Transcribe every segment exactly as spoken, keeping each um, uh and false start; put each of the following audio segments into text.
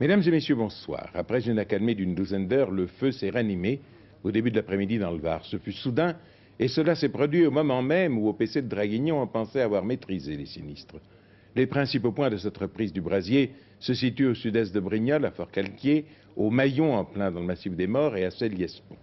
Mesdames et messieurs, bonsoir. Après une accalmie d'une douzaine d'heures, le feu s'est ranimé au début de l'après-midi dans le Var. Ce fut soudain et cela s'est produit au moment même où au P C de Draguignon on pensait avoir maîtrisé les sinistres. Les principaux points de cette reprise du brasier se situent au sud-est de Brignoles, à Fort-Calquier, au Maillon en plein dans le Massif des Morts et à Sey-Liespo.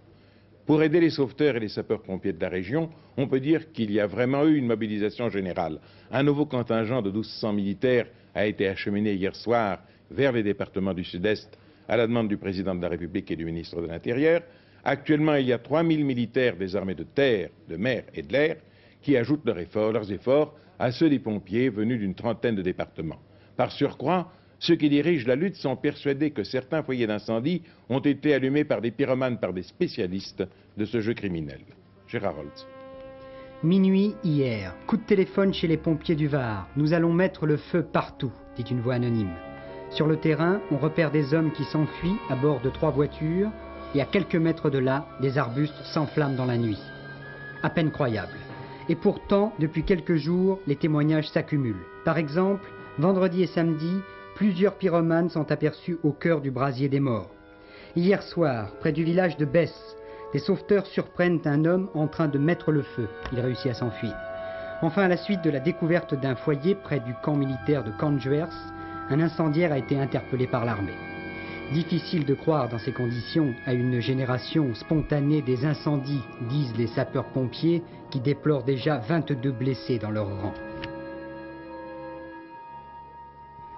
Pour aider les sauveteurs et les sapeurs-pompiers de la région, on peut dire qu'il y a vraiment eu une mobilisation générale. Un nouveau contingent de mille deux cents militaires a été acheminé hier soir vers les départements du Sud-Est, à la demande du Président de la République et du Ministre de l'Intérieur. Actuellement, il y a trois mille militaires des armées de terre, de mer et de l'air qui ajoutent leur effort, leurs efforts à ceux des pompiers venus d'une trentaine de départements. Par surcroît, ceux qui dirigent la lutte sont persuadés que certains foyers d'incendie ont été allumés par des pyromanes, par des spécialistes de ce jeu criminel. Gérard Holtz. Minuit hier, coup de téléphone chez les pompiers du Var. Nous allons mettre le feu partout, dit une voix anonyme. Sur le terrain, on repère des hommes qui s'enfuient à bord de trois voitures et à quelques mètres de là, des arbustes s'enflamment dans la nuit. À peine croyable. Et pourtant, depuis quelques jours, les témoignages s'accumulent. Par exemple, vendredi et samedi, plusieurs pyromanes sont aperçus au cœur du brasier des morts. Hier soir, près du village de Besse, les sauveteurs surprennent un homme en train de mettre le feu. Il réussit à s'enfuir. Enfin, à la suite de la découverte d'un foyer près du camp militaire de Kandjuers, un incendiaire a été interpellé par l'armée. Difficile de croire dans ces conditions à une génération spontanée des incendies, disent les sapeurs-pompiers, qui déplorent déjà vingt-deux blessés dans leur rang.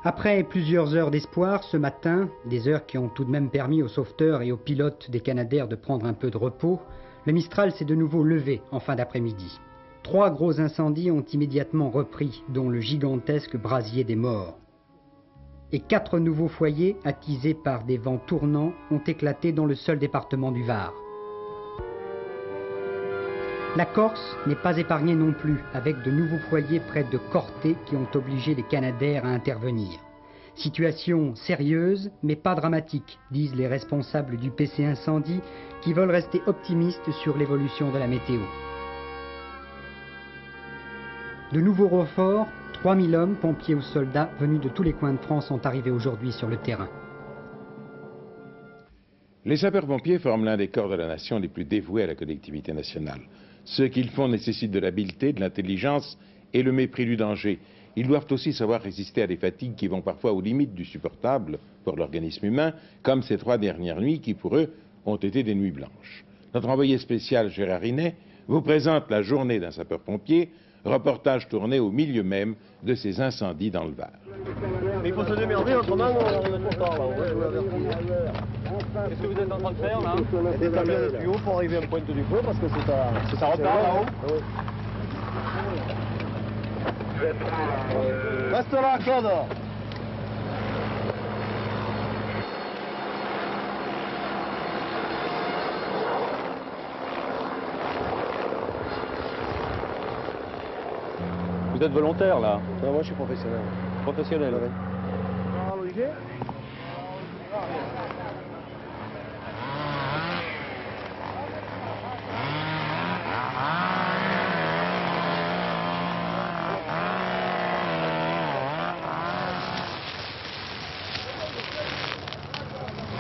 Après plusieurs heures d'espoir, ce matin, des heures qui ont tout de même permis aux sauveteurs et aux pilotes des Canadair de prendre un peu de repos, le Mistral s'est de nouveau levé en fin d'après-midi. Trois gros incendies ont immédiatement repris, dont le gigantesque brasier des morts. Et quatre nouveaux foyers, attisés par des vents tournants, ont éclaté dans le seul département du Var. La Corse n'est pas épargnée non plus, avec de nouveaux foyers près de Corté qui ont obligé les Canadair à intervenir. Situation sérieuse, mais pas dramatique, disent les responsables du P C Incendie, qui veulent rester optimistes sur l'évolution de la météo. De nouveaux renforts, trois mille hommes, pompiers ou soldats, venus de tous les coins de France sont arrivés aujourd'hui sur le terrain. Les sapeurs-pompiers forment l'un des corps de la nation les plus dévoués à la collectivité nationale. Ce qu'ils font nécessite de l'habileté, de l'intelligence et le mépris du danger. Ils doivent aussi savoir résister à des fatigues qui vont parfois aux limites du supportable pour l'organisme humain, comme ces trois dernières nuits qui, pour eux, ont été des nuits blanches. Notre envoyé spécial, Gérard Hinet, vous présente la journée d'un sapeur-pompier. Reportage tourné au milieu même de ces incendies dans le Var. Mais il faut se démerder, autrement on est trop tard là. Qu'est-ce que vous êtes en train de faire là? Des camions de tuyaux pour arriver à la pointe du feu parce que c'est à... C'est ça repart là-haut. Reste là, Claude. Vous êtes volontaire là? Non, moi je suis professionnel. Professionnel, oui.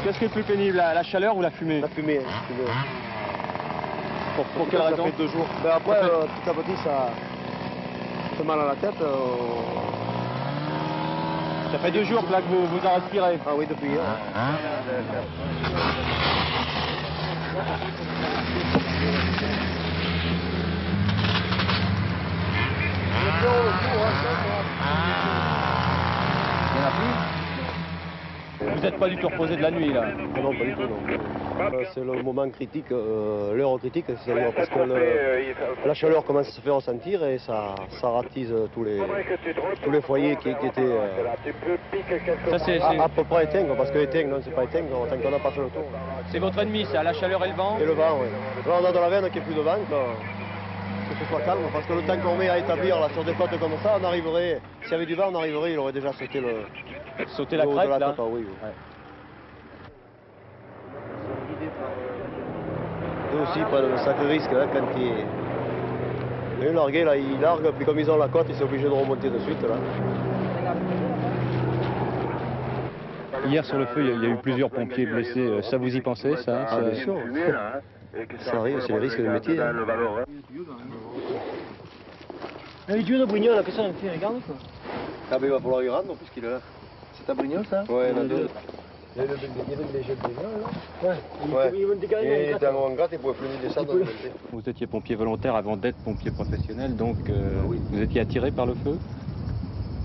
Qu'est-ce qui est plus pénible, la, la chaleur ou la fumée? La fumée, hein, si tu veux. Pour, pour, pour quelle raison? Ça fait deux jours. Ben après, après... Euh, tout à petit, ça... mal à la tête. Euh... Ça fait deux jours que là que vous vous en respirez. Ah oui, depuis hier. Hein? Vous n'êtes pas du tout reposé de la nuit là? Ah non, pas du tout. Euh, c'est le moment critique, euh, l'heure critique, c'est ouais, parce que le, euh, la chaleur commence à se faire ressentir et ça, ça ratise tous les, tous les foyers qui, qui étaient euh, ça, à, à peu près éteints, parce que éteints, non, c'est pas éteints, tant qu'on n'a pas fait le tour. C'est votre ennemi, ça, la chaleur et le vent? Et le vent, oui. Là, on a de la veine qui est plus de vent, que ce soit calme, parce que le temps qu'on met à établir là, sur des flottes comme ça, on arriverait, s'il y avait du vent, on arriverait, il aurait déjà sauté le... Sauter la crête, de la là. Tata, oui, oui. Ouais. Nous aussi, ils prennent un sacré risque hein, quand ils... Les largués, là, ils larguent, puis comme ils ont la côte, ils sont obligés de remonter de suite, là. Hier, sur le feu, il y, y a eu plusieurs pompiers blessés. Ça, vous y pensez, ça? Ah, bien sûr. Ça arrive, c'est le risque de métier. Hein. Les dieux de Brignoles, la personne qui regarde quoi. Ah ben il va falloir y rendre, en plus qu'il est là. C'est à Brignoles ça? Ouais, il y a deux. Il y avait des jeunes Brignoles là. Ouais. Il était en gratte et pouvait plus nous descendre. Vous étiez pompier volontaire avant d'être pompier professionnel, donc euh, oui. Vous étiez attiré par le feu?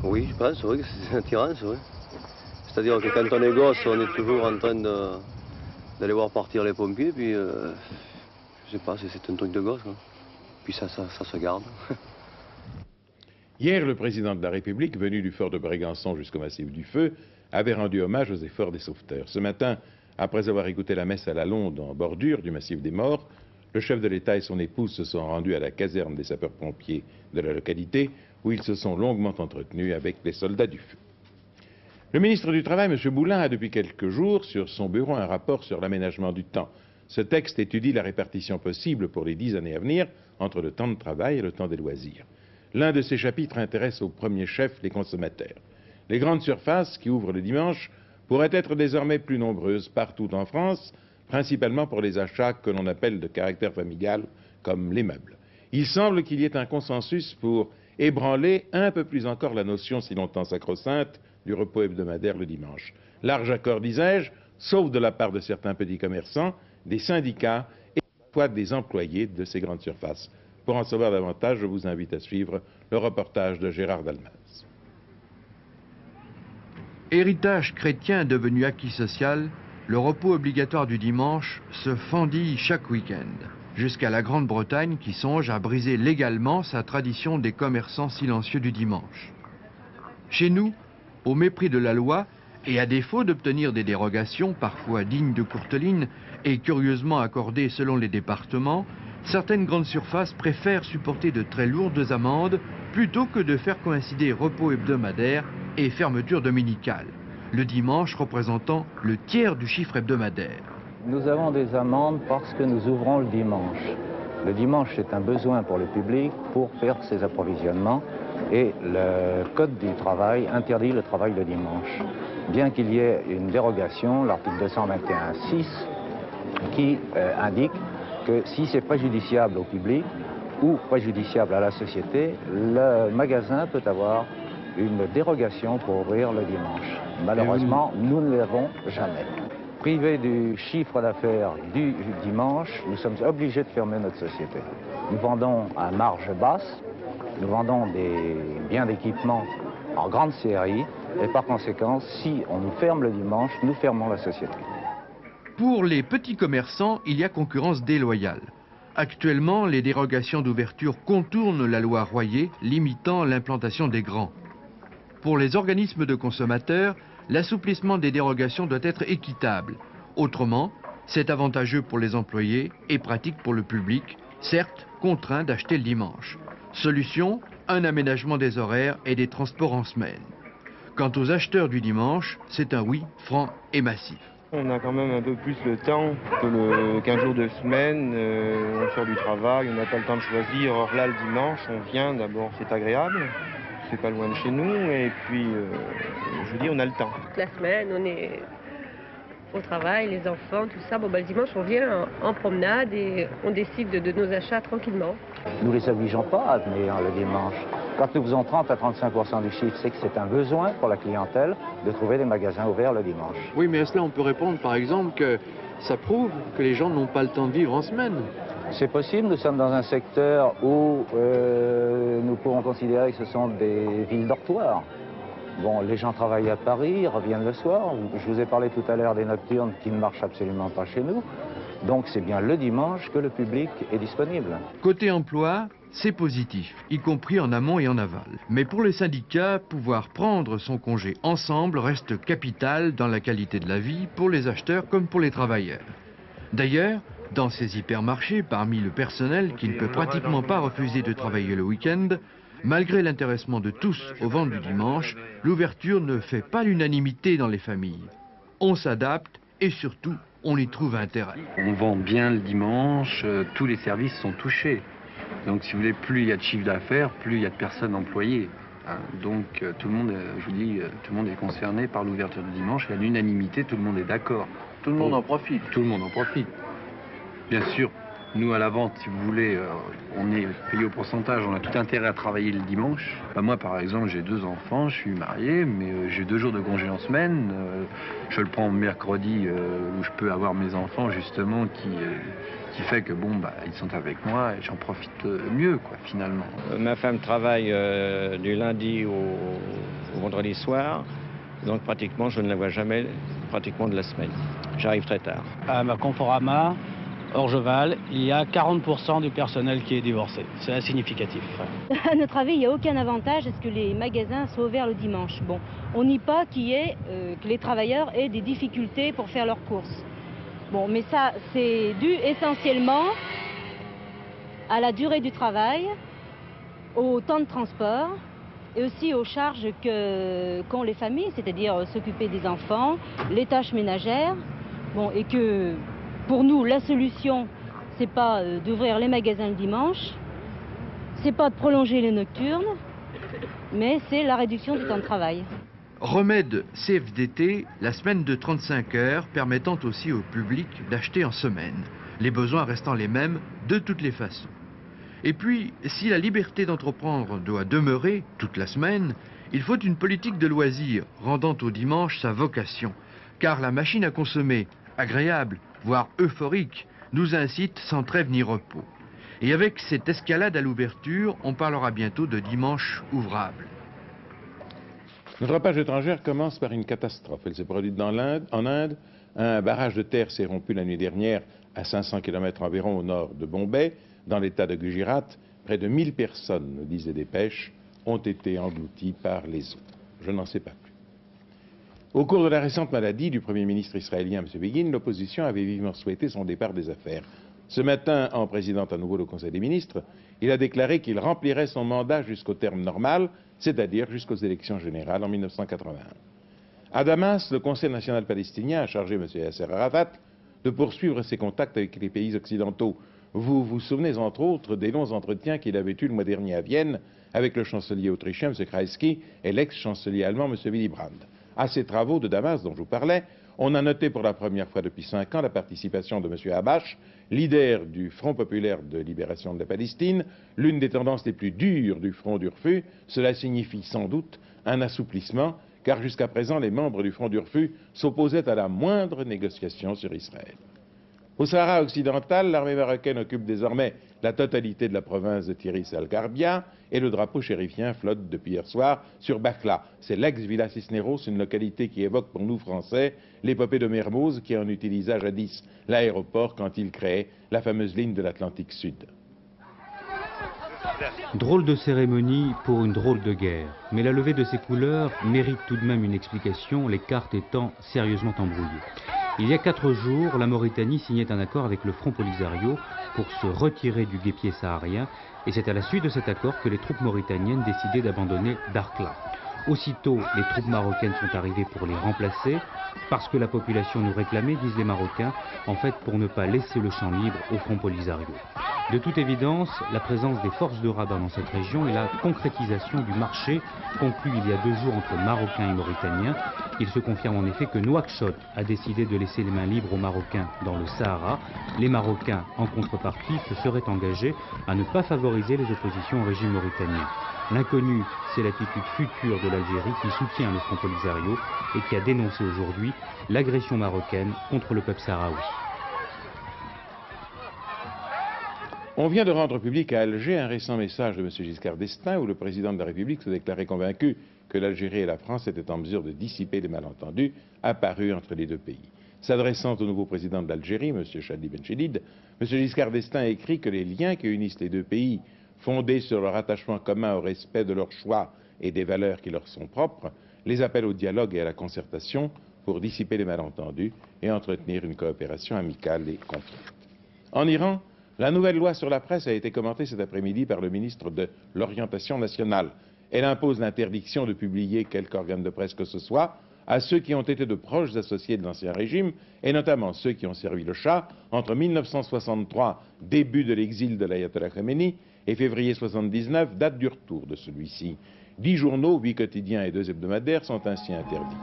Oui, je pense, oui, c'est attirant, c'est vrai. C'est-à-dire que quand on est gosse, on est toujours en train d'aller voir partir les pompiers, puis euh, je sais pas, c'est un truc de gosse, hein. Puis ça, ça, ça se garde. Hier, le président de la République, venu du fort de Brégançon jusqu'au massif du Feu, avait rendu hommage aux efforts des sauveteurs. Ce matin, après avoir écouté la messe à la Londe en bordure du massif des Morts, le chef de l'État et son épouse se sont rendus à la caserne des sapeurs-pompiers de la localité, où ils se sont longuement entretenus avec les soldats du feu. Le ministre du Travail, M. Boulin, a depuis quelques jours sur son bureau un rapport sur l'aménagement du temps. Ce texte étudie la répartition possible pour les dix années à venir entre le temps de travail et le temps des loisirs. L'un de ces chapitres intéresse au premier chef les consommateurs. Les grandes surfaces qui ouvrent le dimanche pourraient être désormais plus nombreuses partout en France, principalement pour les achats que l'on appelle de caractère familial, comme les meubles. Il semble qu'il y ait un consensus pour ébranler un peu plus encore la notion si longtemps sacro-sainte du repos hebdomadaire le dimanche. Large accord, disais-je, sauf de la part de certains petits commerçants, des syndicats et parfois des employés de ces grandes surfaces. Pour en savoir davantage, je vous invite à suivre le reportage de Gérard Dalmaz. Héritage chrétien devenu acquis social, le repos obligatoire du dimanche se fendille chaque week-end, jusqu'à la Grande-Bretagne qui songe à briser légalement sa tradition des commerçants silencieux du dimanche. Chez nous, au mépris de la loi et à défaut d'obtenir des dérogations parfois dignes de Courteline et curieusement accordées selon les départements, certaines grandes surfaces préfèrent supporter de très lourdes amendes plutôt que de faire coïncider repos hebdomadaire et fermeture dominicale, le dimanche représentant le tiers du chiffre hebdomadaire. Nous avons des amendes parce que nous ouvrons le dimanche. Le dimanche, c'est un besoin pour le public pour faire ses approvisionnements et le Code du travail interdit le travail le dimanche. Bien qu'il y ait une dérogation, l'article deux cent vingt et un point six, qui euh, indique que si c'est préjudiciable au public ou préjudiciable à la société, le magasin peut avoir une dérogation pour ouvrir le dimanche. Malheureusement, nous ne l'avons jamais. Privés du chiffre d'affaires du dimanche, nous sommes obligés de fermer notre société. Nous vendons à marge basse, nous vendons des biens d'équipement en grande série, et par conséquent, si on nous ferme le dimanche, nous fermons la société. Pour les petits commerçants, il y a concurrence déloyale. Actuellement, les dérogations d'ouverture contournent la loi Royer, limitant l'implantation des grands. Pour les organismes de consommateurs, l'assouplissement des dérogations doit être équitable. Autrement, c'est avantageux pour les employés et pratique pour le public, certes contraint d'acheter le dimanche. Solution, un aménagement des horaires et des transports en semaine. Quant aux acheteurs du dimanche, c'est un oui franc et massif. On a quand même un peu plus le temps que le quinze jours de semaine, euh, on sort du travail, on n'a pas le temps de choisir. Or là, le dimanche, on vient d'abord, c'est agréable, c'est pas loin de chez nous, et puis, euh, je veux dire, on a le temps. Toute la semaine, on est au travail, les enfants, tout ça. Bon, bah, le dimanche, on vient en, en promenade et on décide de, de nos achats tranquillement. Nous les obligeons pas à venir le dimanche. Quand nous faisons trente à trente-cinq pour cent du chiffre, c'est que c'est un besoin pour la clientèle de trouver des magasins ouverts le dimanche. Oui, mais à cela, on peut répondre, par exemple, que ça prouve que les gens n'ont pas le temps de vivre en semaine. C'est possible, nous sommes dans un secteur où euh, nous pouvons considérer que ce sont des villes dortoirs. Bon, les gens travaillent à Paris, reviennent le soir. Je vous ai parlé tout à l'heure des nocturnes qui ne marchent absolument pas chez nous. Donc c'est bien le dimanche que le public est disponible. Côté emploi, c'est positif, y compris en amont et en aval. Mais pour les syndicats, pouvoir prendre son congé ensemble reste capital dans la qualité de la vie pour les acheteurs comme pour les travailleurs. D'ailleurs, dans ces hypermarchés, parmi le personnel qui ne peut pratiquement pas refuser de travailler le week-end, malgré l'intéressement de tous aux ventes du dimanche, l'ouverture ne fait pas l'unanimité dans les familles. On s'adapte et surtout, on y trouve intérêt. On vend bien le dimanche, euh, tous les services sont touchés. Donc si vous voulez, plus il y a de chiffre d'affaires, plus il y a de personnes employées. Hein, donc euh, tout le monde, euh, je vous dis, euh, tout le monde est concerné par l'ouverture du dimanche et à l'unanimité, tout le monde est d'accord. Tout le monde en profite. Tout le monde en profite. Bien sûr, nous à la vente, si vous voulez, euh, on est payé au pourcentage, on a tout intérêt à travailler le dimanche. Bah, moi par exemple, j'ai deux enfants, je suis marié, mais euh, j'ai deux jours de congé en semaine. Euh, je le prends mercredi euh, où je peux avoir mes enfants justement qui... Euh, qui fait que bon, bah, ils sont avec moi et j'en profite mieux, quoi, finalement. Euh, ma femme travaille euh, du lundi au, au vendredi soir, donc pratiquement je ne la vois jamais, pratiquement de la semaine. J'arrive très tard. À ma Conforama Orgeval, il y a quarante pour cent du personnel qui est divorcé. C'est significatif. À notre avis, il n'y a aucun avantage à ce que les magasins soient ouverts le dimanche. Bon, on n'y pas qu'il y ait, euh, que les travailleurs aient des difficultés pour faire leurs courses. Bon, mais ça, c'est dû essentiellement à la durée du travail, au temps de transport et aussi aux charges que, qu'ont les familles, c'est-à-dire s'occuper des enfants, les tâches ménagères. Bon, et que pour nous, la solution, c'est pas d'ouvrir les magasins le dimanche, c'est pas de prolonger les nocturnes, mais c'est la réduction du temps de travail. Remède C F D T, la semaine de trente-cinq heures permettant aussi au public d'acheter en semaine, les besoins restant les mêmes de toutes les façons. Et puis, si la liberté d'entreprendre doit demeurer toute la semaine, il faut une politique de loisirs rendant au dimanche sa vocation, car la machine à consommer, agréable, voire euphorique, nous incite sans trêve ni repos. Et avec cette escalade à l'ouverture, on parlera bientôt de dimanche ouvrable. Notre page étrangère commence par une catastrophe. Elle s'est produite dans l'Inde, en Inde. Un barrage de terre s'est rompu la nuit dernière à cinq cents kilomètres environ au nord de Bombay. Dans l'état de Gujirat, près de mille personnes, nous disent les dépêches, ont été englouties par les eaux. Je n'en sais pas plus. Au cours de la récente maladie du Premier ministre israélien, M. Begin, l'opposition avait vivement souhaité son départ des affaires. Ce matin, en présidant à nouveau le Conseil des ministres, il a déclaré qu'il remplirait son mandat jusqu'au terme normal, c'est-à-dire jusqu'aux élections générales en mille neuf cent quatre-vingt-un. À Damas, le Conseil national palestinien a chargé M. Yasser Arafat de poursuivre ses contacts avec les pays occidentaux. Vous vous souvenez entre autres des longs entretiens qu'il avait eus le mois dernier à Vienne avec le chancelier autrichien M. Kreisky et l'ex-chancelier allemand M. Willy Brandt. À ces travaux de Damas dont je vous parlais, on a noté pour la première fois depuis cinq ans la participation de M. Habash, leader du Front populaire de libération de la Palestine, l'une des tendances les plus dures du Front d'Urfu. Cela signifie sans doute un assouplissement, car jusqu'à présent les membres du Front d'Urfu s'opposaient à la moindre négociation sur Israël. Au Sahara occidental, l'armée marocaine occupe désormais la totalité de la province de Tiris al-Garbia et le drapeau chérifien flotte depuis hier soir sur Bakla. C'est l'ex-Villa Cisneros, une localité qui évoque pour nous Français l'épopée de Mermoz qui en utilisa jadis l'aéroport quand il créait la fameuse ligne de l'Atlantique Sud. Drôle de cérémonie pour une drôle de guerre. Mais la levée de ces couleurs mérite tout de même une explication, les cartes étant sérieusement embrouillées. Il y a quatre jours, la Mauritanie signait un accord avec le Front Polisario pour se retirer du guêpier saharien et c'est à la suite de cet accord que les troupes mauritaniennes décidaient d'abandonner Dakhla. Aussitôt, les troupes marocaines sont arrivées pour les remplacer parce que la population nous réclamait, disent les Marocains, en fait pour ne pas laisser le champ libre au Front Polisario. De toute évidence, la présence des forces de Rabat dans cette région est la concrétisation du marché conclu il y a deux jours entre Marocains et Mauritaniens. Il se confirme en effet que Nouakchott a décidé de laisser les mains libres aux Marocains dans le Sahara. Les Marocains, en contrepartie, se seraient engagés à ne pas favoriser les oppositions au régime mauritanien. L'inconnu, c'est l'attitude future de l'Algérie qui soutient le Front Polisario et qui a dénoncé aujourd'hui l'agression marocaine contre le peuple sahraoui. On vient de rendre public à Alger un récent message de M. Giscard d'Estaing où le président de la République se déclarait convaincu que l'Algérie et la France étaient en mesure de dissiper les malentendus apparus entre les deux pays. S'adressant au nouveau président de l'Algérie, M. Chadli Bendjedid, M. Giscard d'Estaing écrit que les liens qui unissent les deux pays, fondés sur leur attachement commun au respect de leurs choix et des valeurs qui leur sont propres, les appellent au dialogue et à la concertation pour dissiper les malentendus et entretenir une coopération amicale et construite. En Iran, la nouvelle loi sur la presse a été commentée cet après-midi par le ministre de l'Orientation nationale. Elle impose l'interdiction de publier quelque organe de presse que ce soit, à ceux qui ont été de proches associés de l'Ancien Régime, et notamment ceux qui ont servi le Shah entre mille neuf cent soixante-trois, début de l'exil de l'ayatollah Khomeini, et février soixante-dix-neuf, date du retour de celui-ci. Dix journaux, huit quotidiens et deux hebdomadaires sont ainsi interdits.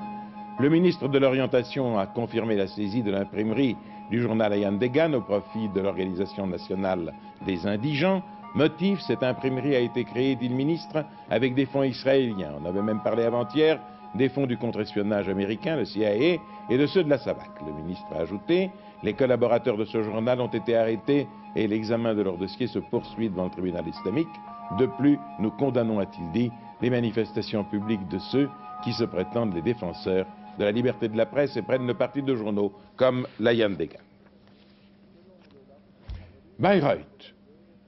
Le ministre de l'Orientation a confirmé la saisie de l'imprimerie du journal Ayan Degan au profit de l'Organisation nationale des indigents. Motif, cette imprimerie a été créée, dit le ministre, avec des fonds israéliens. On avait même parlé avant-hier des fonds du contre-espionnage américain, le C I A, et de ceux de la SAVAK. Le ministre a ajouté, les collaborateurs de ce journal ont été arrêtés et l'examen de leur dossier se poursuit devant le tribunal islamique. De plus, nous condamnons, a-t-il dit, les manifestations publiques de ceux qui se prétendent les défenseurs de la liberté de la presse et prennent le parti de journaux comme l'Ayan Degan. Bayreuth.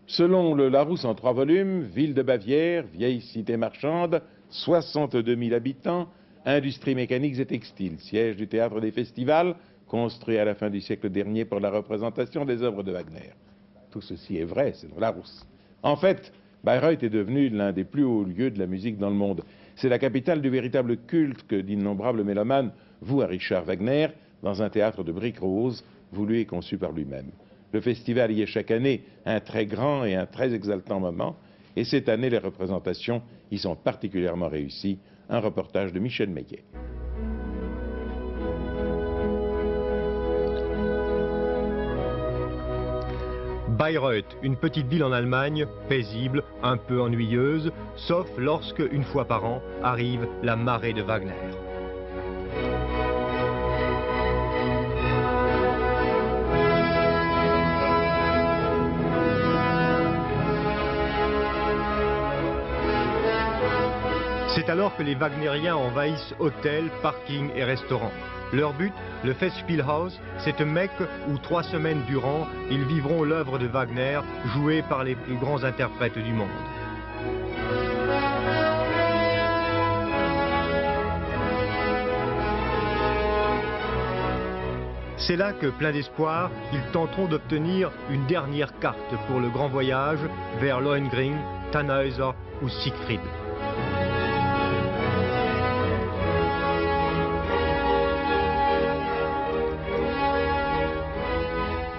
Selon le Larousse en trois volumes, ville de Bavière, vieille cité marchande, soixante-deux mille habitants, industries mécaniques et textiles, siège du théâtre des festivals, construit à la fin du siècle dernier pour la représentation des œuvres de Wagner. Tout ceci est vrai, c'est le Larousse. En fait, Bayreuth est devenu l'un des plus hauts lieux de la musique dans le monde. C'est la capitale du véritable culte que d'innombrables mélomanes vouent à Richard Wagner dans un théâtre de briques roses voulu et conçu par lui-même. Le festival y est chaque année un très grand et un très exaltant moment, et cette année, les représentations y sont particulièrement réussies. Un reportage de Michel Meillet. Bayreuth, une petite ville en Allemagne, paisible, un peu ennuyeuse, sauf lorsque, une fois par an, arrive la marée de Wagner. C'est alors que les Wagneriens envahissent hôtels, parkings et restaurants. Leur but, le Festspielhaus, cette Mecque où trois semaines durant, ils vivront l'œuvre de Wagner, jouée par les plus grands interprètes du monde. C'est là que, plein d'espoir, ils tenteront d'obtenir une dernière carte pour le grand voyage vers Lohengrin, Tannhäuser ou Siegfried.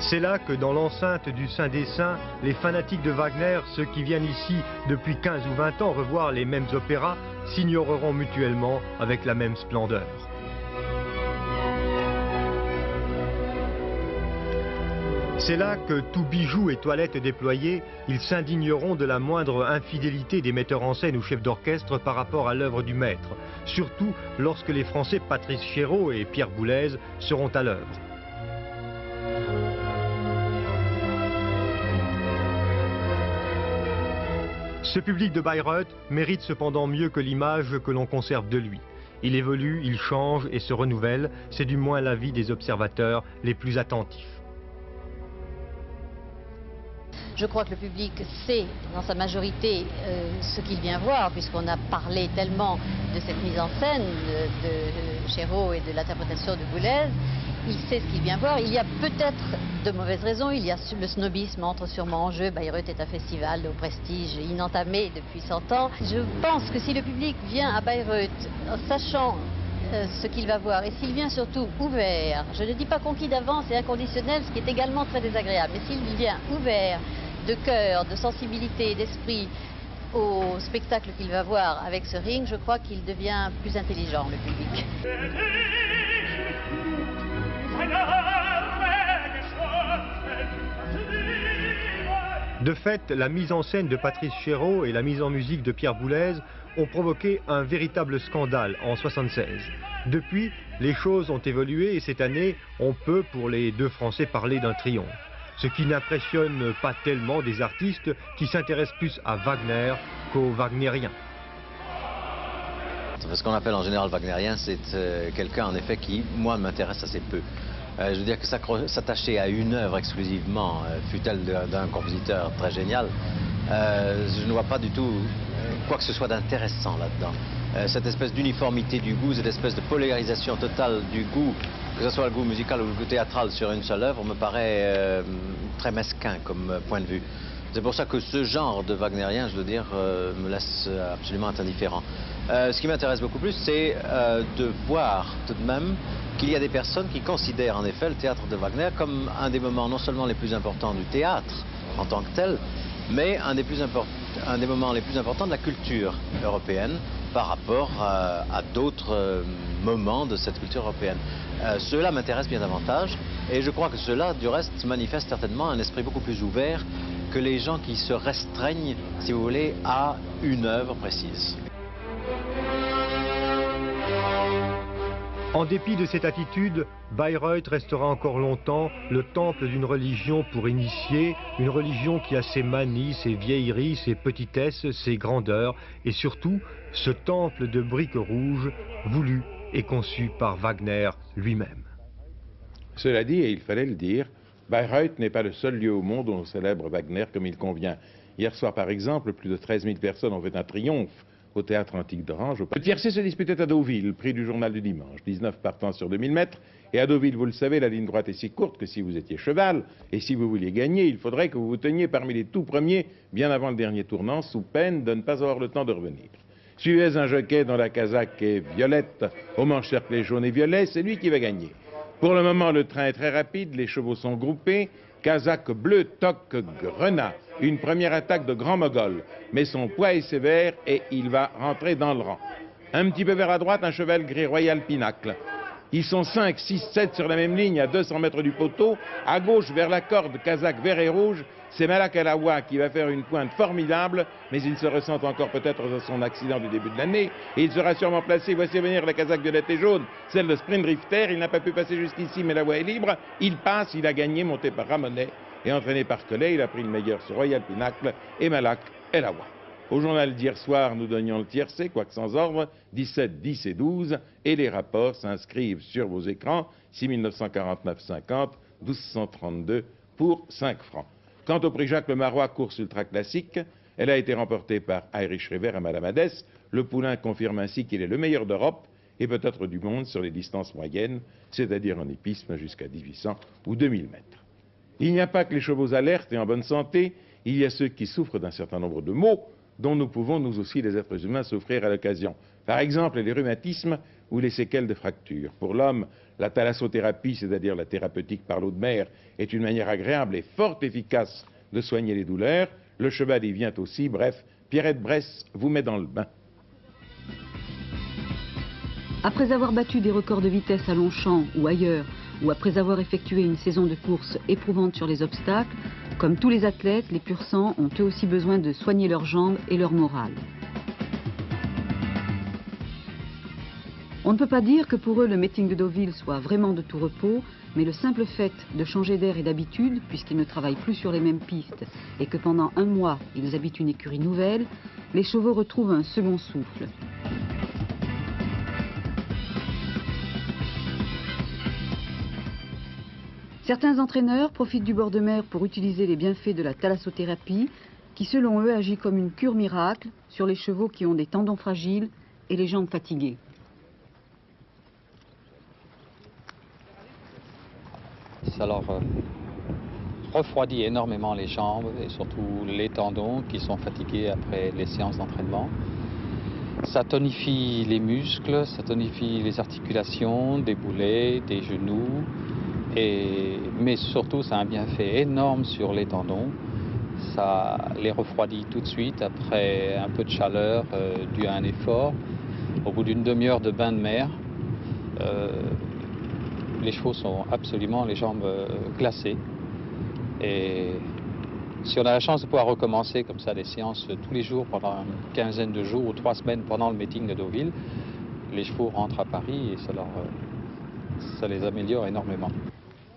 C'est là que dans l'enceinte du Saint des Saints, les fanatiques de Wagner, ceux qui viennent ici depuis quinze ou vingt ans revoir les mêmes opéras, s'ignoreront mutuellement avec la même splendeur. C'est là que, tout bijoux et toilettes déployés, ils s'indigneront de la moindre infidélité des metteurs en scène ou chefs d'orchestre par rapport à l'œuvre du maître, surtout lorsque les Français Patrice Chéreau et Pierre Boulez seront à l'œuvre. Ce public de Bayreuth mérite cependant mieux que l'image que l'on conserve de lui. Il évolue, il change et se renouvelle, c'est du moins l'avis des observateurs les plus attentifs. Je crois que le public sait dans sa majorité euh, ce qu'il vient voir, puisqu'on a parlé tellement de cette mise en scène de, de Chéreau et de l'interprétation de Boulez. Il sait ce qu'il vient voir. Il y a peut-être de mauvaises raisons. Il y a le snobisme entre sûrement en jeu. Bayreuth est un festival au prestige inentamé depuis cent ans. Je pense que si le public vient à Bayreuth en sachant euh, ce qu'il va voir, et s'il vient surtout ouvert, je ne dis pas conquis d'avance et inconditionnel, ce qui est également très désagréable, mais s'il vient ouvert de cœur, de sensibilité, d'esprit au spectacle qu'il va voir avec ce ring, je crois qu'il devient plus intelligent, le public. De fait, la mise en scène de Patrice Chéreau et la mise en musique de Pierre Boulez ont provoqué un véritable scandale en soixante-seize. Depuis, les choses ont évolué et cette année, on peut pour les deux Français parler d'un triomphe. Ce qui n'impressionne pas tellement des artistes qui s'intéressent plus à Wagner qu'aux Wagnériens. Ce qu'on appelle en général wagnérien, c'est euh, quelqu'un en effet qui, moi, m'intéresse assez peu. Euh, je veux dire que s'attacher à une œuvre exclusivement, euh, fût-elle d'un compositeur très génial, euh, je ne vois pas du tout euh, quoi que ce soit d'intéressant là-dedans. Euh, cette espèce d'uniformité du goût, cette espèce de polarisation totale du goût, que ce soit le goût musical ou le goût théâtral sur une seule œuvre, me paraît euh, très mesquin comme point de vue. C'est pour ça que ce genre de wagnérien, je veux dire, euh, me laisse absolument indifférent. Euh, ce qui m'intéresse beaucoup plus, c'est euh, de voir tout de même qu'il y a des personnes qui considèrent en effet le théâtre de Wagner comme un des moments non seulement les plus importants du théâtre en tant que tel, mais un des, plus un des moments les plus importants de la culture européenne par rapport euh, à d'autres euh, moments de cette culture européenne. Euh, cela m'intéresse bien davantage et je crois que cela, du reste, manifeste certainement un esprit beaucoup plus ouvert que les gens qui se restreignent, si vous voulez, à une œuvre précise. En dépit de cette attitude, Bayreuth restera encore longtemps le temple d'une religion pour initiés, une religion qui a ses manies, ses vieilleries, ses petitesses, ses grandeurs, et surtout ce temple de briques rouges voulu et conçu par Wagner lui-même. Cela dit, et il fallait le dire, Bayreuth n'est pas le seul lieu au monde où on célèbre Wagner comme il convient. Hier soir, par exemple, plus de treize mille personnes ont fait un triomphe au théâtre antique d'Orange. Le tiercé se disputait à Deauville, prix du journal du dimanche, dix-neuf partants sur deux mille mètres. Et à Deauville, vous le savez, la ligne droite est si courte que si vous étiez cheval, et si vous vouliez gagner, il faudrait que vous vous teniez parmi les tout premiers, bien avant le dernier tournant, sous peine de ne pas avoir le temps de revenir. Suivez un jockey dont la casaque est violette, aux manches cerclées jaunes et violets, c'est lui qui va gagner. Pour le moment, le train est très rapide, les chevaux sont groupés, casaque bleu, toque, grenat. Une première attaque de grand mogol, mais son poids est sévère et il va rentrer dans le rang. Un petit peu vers la droite, un cheval gris Royal Pinacle. Ils sont cinq, six, sept sur la même ligne à deux cents mètres du poteau. À gauche, vers la corde, casaque vert et rouge, c'est Malak Alaoua qui va faire une pointe formidable, mais il se ressent encore peut-être de son accident du début de l'année. Et il sera sûrement placé, voici venir la casaque violette et jaune, celle de Sprint Drifter. Il n'a pas pu passer jusqu'ici, mais la voie est libre. Il passe, il a gagné, monté par Ramonet. Et entraîné par Collet, il a pris le meilleur sur Royal Pinacle et Malak Elawa. Au journal d'hier soir, nous donnions le tiercé, quoique sans ordre, dix-sept, dix et douze, et les rapports s'inscrivent sur vos écrans, six mille neuf cent quarante-neuf cinquante, mille deux cent trente-deux pour cinq francs. Quant au prix Jacques Lemarois, course ultra classique, elle a été remportée par Heinrich River à Madame Hadès. Le poulain confirme ainsi qu'il est le meilleur d'Europe et peut-être du monde sur les distances moyennes, c'est-à-dire en hippisme jusqu'à mille huit cents ou deux mille mètres. Il n'y a pas que les chevaux alertes et en bonne santé, il y a ceux qui souffrent d'un certain nombre de maux dont nous pouvons, nous aussi, les êtres humains, souffrir à l'occasion. Par exemple, les rhumatismes ou les séquelles de fractures. Pour l'homme, la thalassothérapie, c'est-à-dire la thérapeutique par l'eau de mer, est une manière agréable et fort efficace de soigner les douleurs. Le cheval y vient aussi, bref, Pierrette Bresse vous met dans le bain. Après avoir battu des records de vitesse à Longchamp ou ailleurs, ou après avoir effectué une saison de course éprouvante sur les obstacles, comme tous les athlètes, les pur-sang ont eux aussi besoin de soigner leurs jambes et leur morale. On ne peut pas dire que pour eux le meeting de Deauville soit vraiment de tout repos, mais le simple fait de changer d'air et d'habitude, puisqu'ils ne travaillent plus sur les mêmes pistes et que pendant un mois ils habitent une écurie nouvelle, les chevaux retrouvent un second souffle. Certains entraîneurs profitent du bord de mer pour utiliser les bienfaits de la thalassothérapie, qui selon eux agit comme une cure miracle sur les chevaux qui ont des tendons fragiles et les jambes fatiguées. Ça leur euh, refroidit énormément les jambes et surtout les tendons qui sont fatigués après les séances d'entraînement. Ça tonifie les muscles, ça tonifie les articulations, des boulets, des genoux. Et, mais surtout, ça a un bienfait énorme sur les tendons. Ça les refroidit tout de suite après un peu de chaleur euh, due à un effort. Au bout d'une demi-heure de bain de mer, euh, les chevaux sont absolument les jambes euh, glacées. Et si on a la chance de pouvoir recommencer comme ça des séances tous les jours pendant une quinzaine de jours ou trois semaines pendant le meeting de Deauville, les chevaux rentrent à Paris et ça leur, euh, ça les améliore énormément.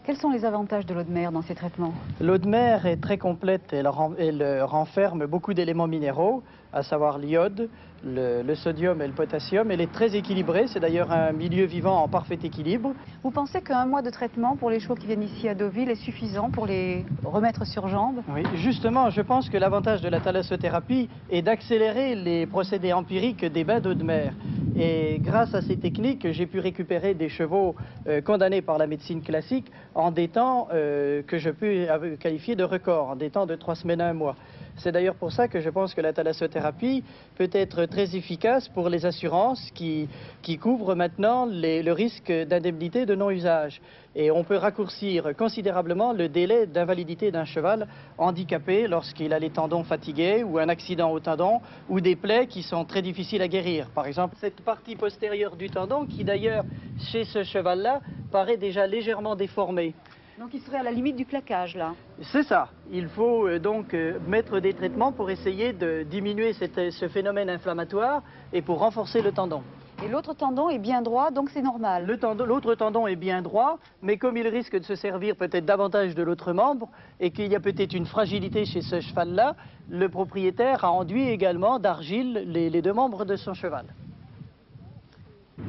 Quels sont les avantages de l'eau de mer dans ces traitements? L'eau de mer est très complète, elle, ren elle renferme beaucoup d'éléments minéraux, à savoir l'iode, le, le sodium et le potassium. Elle est très équilibrée, c'est d'ailleurs un milieu vivant en parfait équilibre. Vous pensez qu'un mois de traitement pour les chevaux qui viennent ici à Deauville est suffisant pour les remettre sur jambes? Oui, justement, je pense que l'avantage de la thalassothérapie est d'accélérer les procédés empiriques des bains d'eau de mer. Et grâce à ces techniques, j'ai pu récupérer des chevaux euh, condamnés par la médecine classique en des temps euh, que je peux qualifier de records, en des temps de trois semaines à un mois. C'est d'ailleurs pour ça que je pense que la thalassothérapie peut être très efficace pour les assurances qui, qui couvrent maintenant les, le risque d'indemnité de non-usage. Et on peut raccourcir considérablement le délai d'invalidité d'un cheval handicapé lorsqu'il a les tendons fatigués ou un accident au tendon ou des plaies qui sont très difficiles à guérir. Par exemple, cette partie postérieure du tendon qui d'ailleurs, chez ce cheval-là, paraît déjà légèrement déformée. Donc il serait à la limite du claquage, là. C'est ça. Il faut euh, donc euh, mettre des traitements pour essayer de diminuer cette, ce phénomène inflammatoire et pour renforcer le tendon. Et l'autre tendon est bien droit, donc c'est normal. Le tendon, l'autre tendon est bien droit, mais comme il risque de se servir peut-être davantage de l'autre membre et qu'il y a peut-être une fragilité chez ce cheval-là, le propriétaire a enduit également d'argile les, les deux membres de son cheval.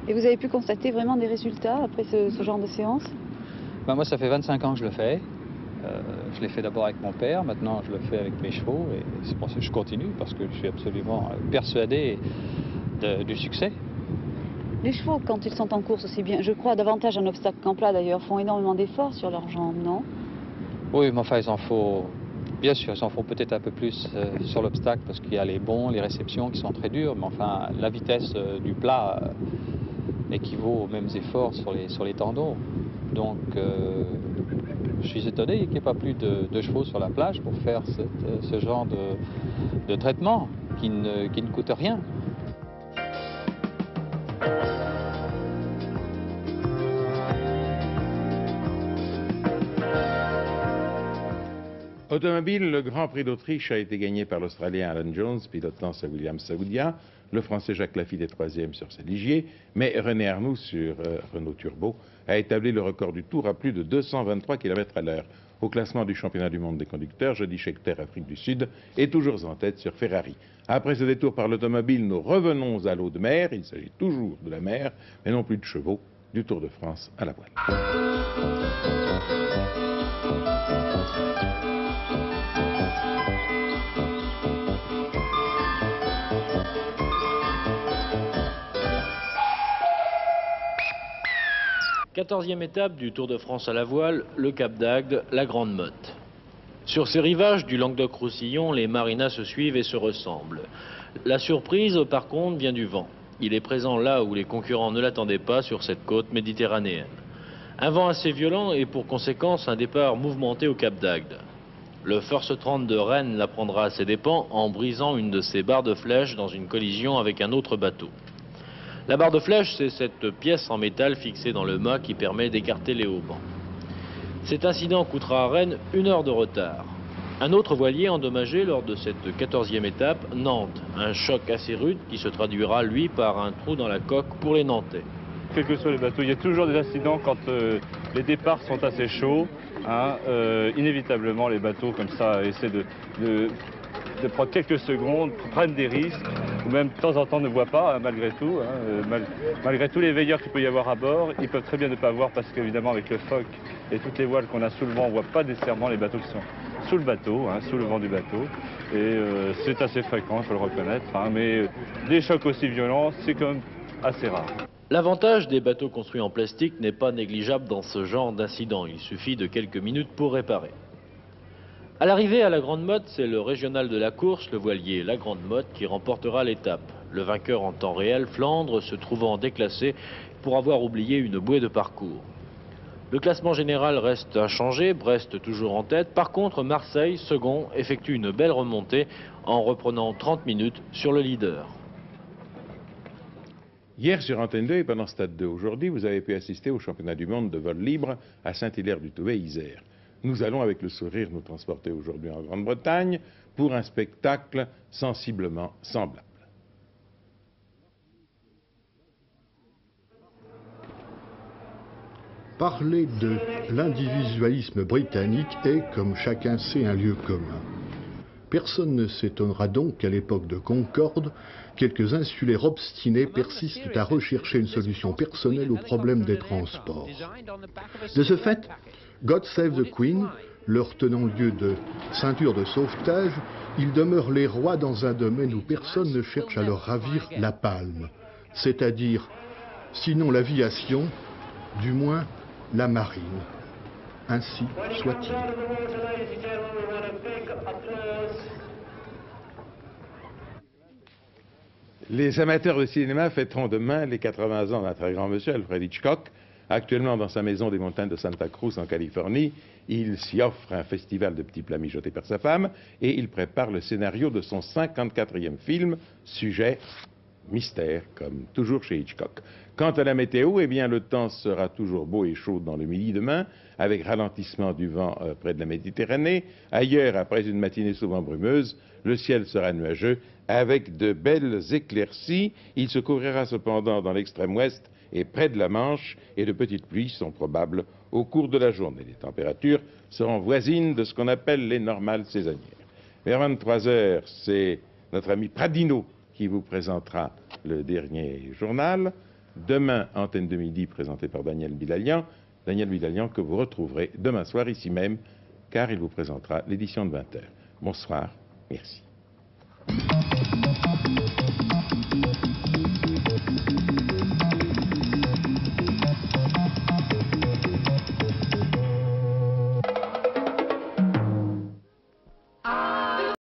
Et vous avez pu constater vraiment des résultats après ce, ce genre de séance? Ben moi, ça fait vingt-cinq ans que je le fais. Euh, je l'ai fait d'abord avec mon père, maintenant je le fais avec mes chevaux et c'est pour ça que je continue parce que je suis absolument persuadé de, du succès. Les chevaux, quand ils sont en course aussi bien, je crois davantage en obstacle qu'en plat d'ailleurs, font énormément d'efforts sur leurs jambes, non? Oui, mais enfin, ils en font, bien sûr, ils en font peut-être un peu plus euh, sur l'obstacle parce qu'il y a les bonds, les réceptions qui sont très dures, mais enfin, la vitesse euh, du plat euh, équivaut aux mêmes efforts sur les, sur les tendons. Donc, euh, je suis étonné qu'il n'y ait pas plus de, de chevaux sur la plage pour faire cette, ce genre de, de traitement qui ne, qui ne coûte rien. Automobile, le Grand Prix d'Autriche a été gagné par l'Australien Alan Jones, pilotant sa Williams Saudia, le Français Jacques Laffitte est troisième sur Sey-Liespo, mais René Arnoux sur euh, Renault Turbo a établi le record du Tour à plus de deux cent vingt-trois kilomètres à l'heure. Au classement du championnat du monde des conducteurs, Jody Scheckter, Afrique du Sud, est toujours en tête sur Ferrari. Après ce détour par l'automobile, nous revenons à l'eau de mer, il s'agit toujours de la mer, mais non plus de chevaux, du Tour de France à la voile. quatorzième étape du Tour de France à la voile, le Cap d'Agde, la Grande Motte. Sur ces rivages du Languedoc-Roussillon, les marinas se suivent et se ressemblent. La surprise, par contre, vient du vent. Il est présent là où les concurrents ne l'attendaient pas sur cette côte méditerranéenne. Un vent assez violent et pour conséquence un départ mouvementé au Cap d'Agde. Le Force trente de Rennes la prendra à ses dépens en brisant une de ses barres de flèche dans une collision avec un autre bateau. La barre de flèche, c'est cette pièce en métal fixée dans le mât qui permet d'écarter les haubans. Cet incident coûtera à Rennes une heure de retard. Un autre voilier endommagé lors de cette quatorzième étape, Nantes. Un choc assez rude qui se traduira, lui, par un trou dans la coque pour les Nantais. Quels que soient les bateaux, il y a toujours des incidents quand euh, les départs sont assez chauds. Hein, euh, inévitablement, les bateaux comme ça essaient de... de... de prendre quelques secondes, prennent des risques, ou même de temps en temps ne voient pas, hein, malgré tout. Hein, mal, malgré tous les veilleurs qu'il peut y avoir à bord, ils peuvent très bien ne pas voir parce qu'évidemment avec le phoque et toutes les voiles qu'on a sous le vent, on ne voit pas nécessairement les bateaux qui sont sous le bateau, hein, sous le vent du bateau. Et euh, c'est assez fréquent, il faut le reconnaître, hein, mais euh, des chocs aussi violents, c'est quand même assez rare. L'avantage des bateaux construits en plastique n'est pas négligeable dans ce genre d'incident. Il suffit de quelques minutes pour réparer. À l'arrivée à la Grande Motte, c'est le régional de la course, le voilier La Grande Motte, qui remportera l'étape. Le vainqueur en temps réel, Flandre, se trouvant déclassé pour avoir oublié une bouée de parcours. Le classement général reste inchangé, Brest toujours en tête. Par contre, Marseille, second, effectue une belle remontée en reprenant trente minutes sur le leader. Hier sur Antenne deux et pendant Stade deux aujourd'hui, vous avez pu assister au championnat du monde de vol libre à Saint-Hilaire-du-Touvet-Isère. Nous allons avec le sourire nous transporter aujourd'hui en Grande-Bretagne pour un spectacle sensiblement semblable. Parler de l'individualisme britannique est, comme chacun sait, un lieu commun. Personne ne s'étonnera donc qu'à l'époque de Concorde, quelques insulaires obstinés persistent à rechercher une solution personnelle au problème des transports. De ce fait, God Save the Queen, leur tenant lieu de ceinture de sauvetage, ils demeurent les rois dans un domaine où personne ne cherche à leur ravir la palme. c'est-à-dire, sinon l'aviation, du moins la marine. Ainsi soit-il. Les amateurs de cinéma fêteront demain les quatre-vingts ans d'un très grand monsieur, Alfred Hitchcock. Actuellement dans sa maison des montagnes de Santa Cruz en Californie, il s'y offre un festival de petits plats mijotés par sa femme et il prépare le scénario de son cinquante-quatrième film, sujet mystère, comme toujours chez Hitchcock. Quant à la météo, eh bien le temps sera toujours beau et chaud dans le midi demain, avec ralentissement du vent euh, près de la Méditerranée. Ailleurs, après une matinée souvent brumeuse, le ciel sera nuageux avec de belles éclaircies. Il se couvrira cependant dans l'extrême ouest et près de la Manche, et de petites pluies sont probables au cours de la journée. Les températures seront voisines de ce qu'on appelle les normales saisonnières. Vers vingt-trois heures, c'est notre ami Pradino qui vous présentera le dernier journal. Demain, Antenne de Midi, présentée par Daniel Bilalian. Daniel Bilalian que vous retrouverez demain soir ici même, car il vous présentera l'édition de vingt heures. Bonsoir, merci.